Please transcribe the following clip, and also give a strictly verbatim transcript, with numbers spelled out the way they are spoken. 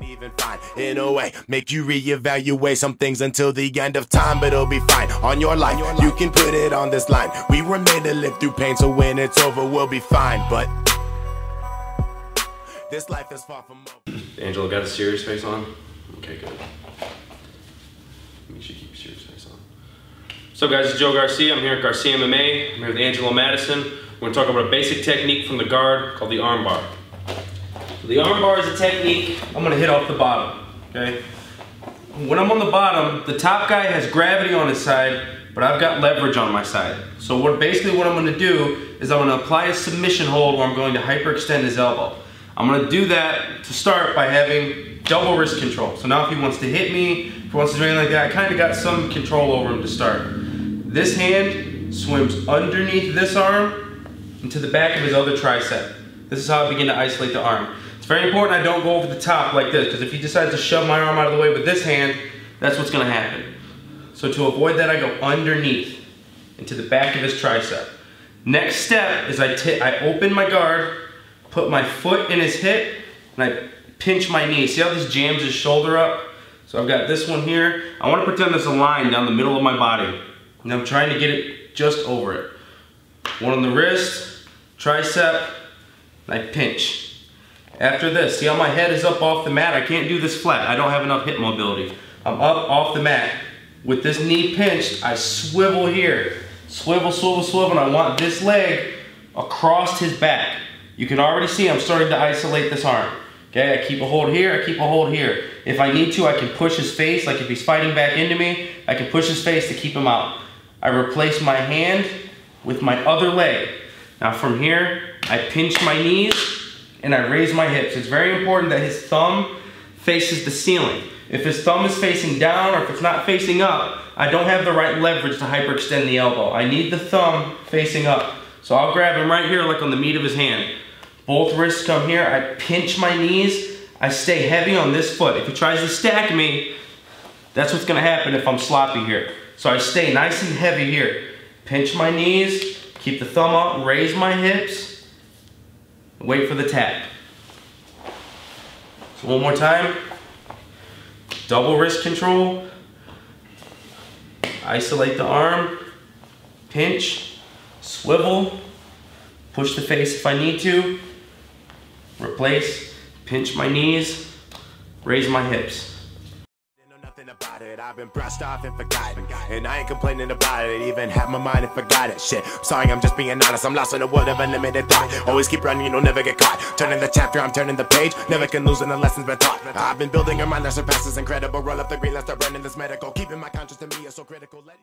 and even fine in a way, make you reevaluate some things until the end of time. But it'll be fine on your life, you can put it on this line. We were made to live through pain, so when it's over we'll be fine. But this life is far from over. Angelo got a serious face on? Okay, good. You should keep a serious face on. What's up, guys? It's Joe Garcia. I'm here at Garcia M M A. I'm here with Angelo Madison. We're going to talk about a basic technique from the guard called the armbar. The armbar is a technique. I'm going to hit off the bottom, okay? When I'm on the bottom, the top guy has gravity on his side, but I've got leverage on my side. So what basically what I'm going to do is I'm going to apply a submission hold where I'm going to hyperextend his elbow. I'm going to do that to start by having double wrist control. So now if he wants to hit me, if he wants to do anything like that, I kind of got some control over him to start. This hand swims underneath this arm into the back of his other tricep. This is how I begin to isolate the arm. It's very important I don't go over the top like this, because if he decides to shove my arm out of the way with this hand, that's what's going to happen. So to avoid that, I go underneath into the back of his tricep. Next step is I, I open my guard, put my foot in his hip, and I pinch my knee. See how this jams his shoulder up? So I've got this one here. I want to pretend there's a line down the middle of my body, and I'm trying to get it just over it. One on the wrist, tricep, I pinch. After this, see how my head is up off the mat? I can't do this flat. I don't have enough hip mobility. I'm up off the mat. With this knee pinched, I swivel here. Swivel, swivel, swivel, and I want this leg across his back. You can already see I'm starting to isolate this arm. Okay, I keep a hold here, I keep a hold here. If I need to, I can push his face, like if he's fighting back into me, I can push his face to keep him out. I replace my hand with my other leg. Now from here, I pinch my knees and I raise my hips. It's very important that his thumb faces the ceiling. If his thumb is facing down or if it's not facing up, I don't have the right leverage to hyperextend the elbow. I need the thumb facing up. So I'll grab him right here like on the meat of his hand. Both wrists come here, I pinch my knees, I stay heavy on this foot. If he tries to stack me, that's what's gonna happen if I'm sloppy here. So I stay nice and heavy here. Pinch my knees, keep the thumb up, raise my hips, wait for the tap. So one more time. Double wrist control. Isolate the arm. Pinch. Swivel. Push the face if I need to. Replace. Pinch my knees. Raise my hips. About it, I've been brushed off and forgotten, and I ain't complaining about it. Even had my mind and forgot it. Shit, I'm sorry, I'm just being honest. I'm lost in a world of unlimited thought. Always keep running, you don't never get caught. Turning the chapter, I'm turning the page. Never can lose in the lessons been taught. I've been building a mind that surpasses incredible. Roll up the green, let's start running this medical. Keeping my conscience to me is so critical. Letting